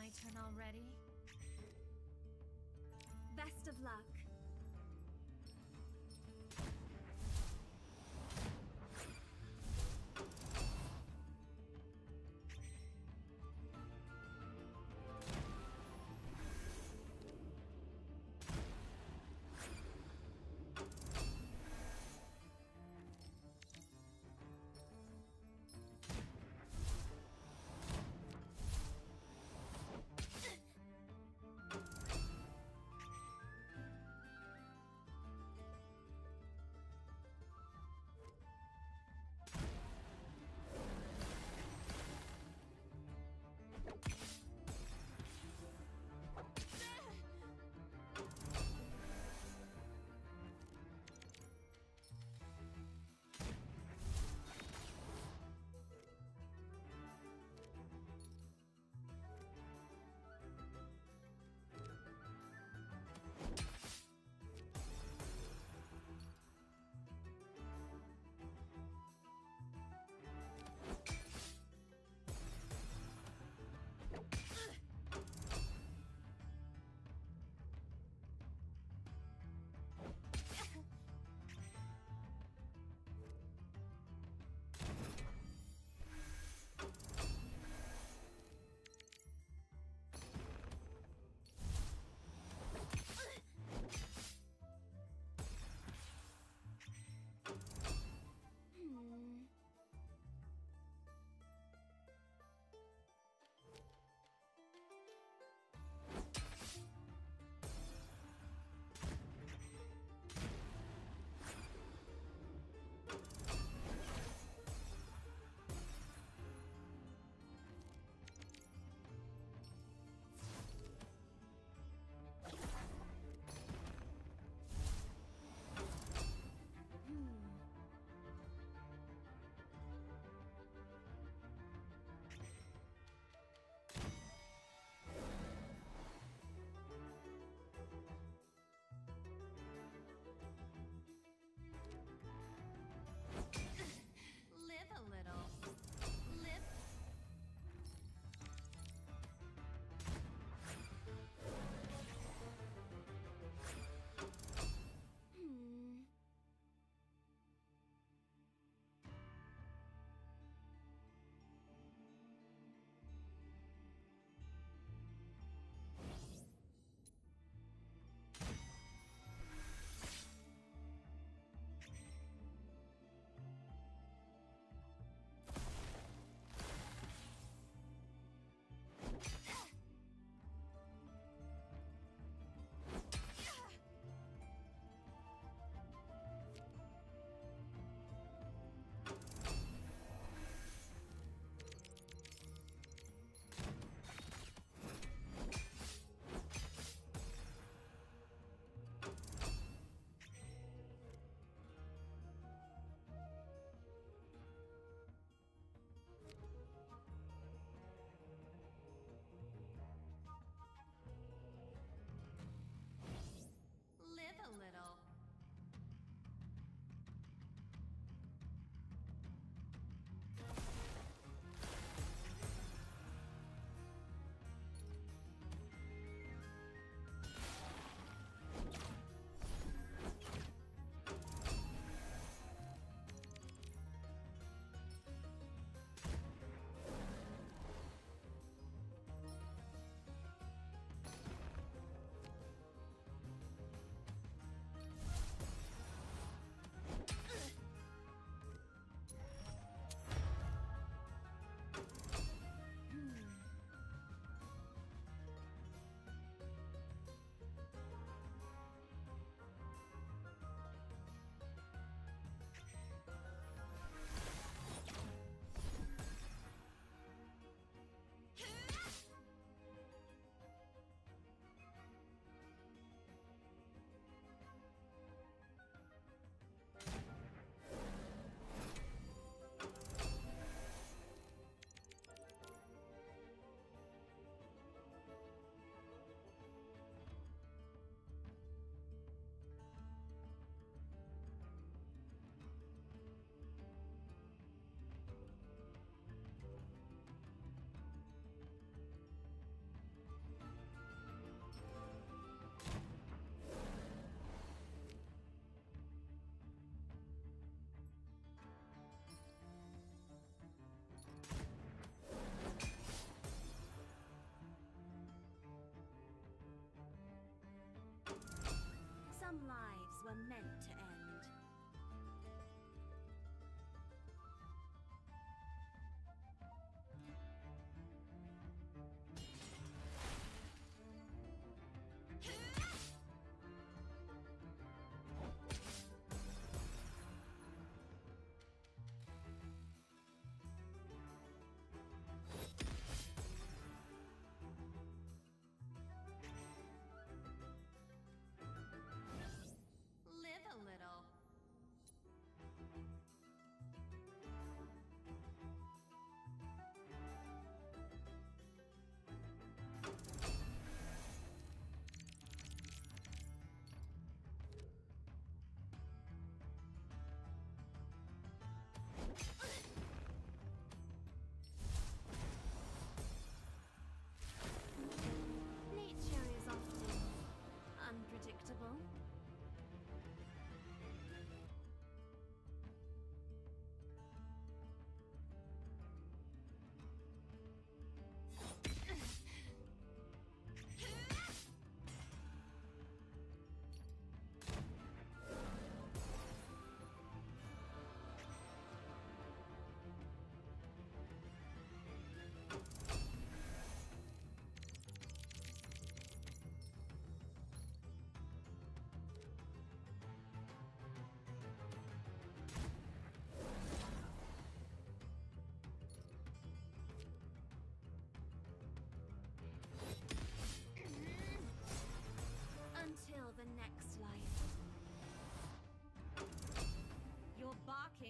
my turn already? Best of luck.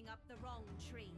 climbing up the wrong tree.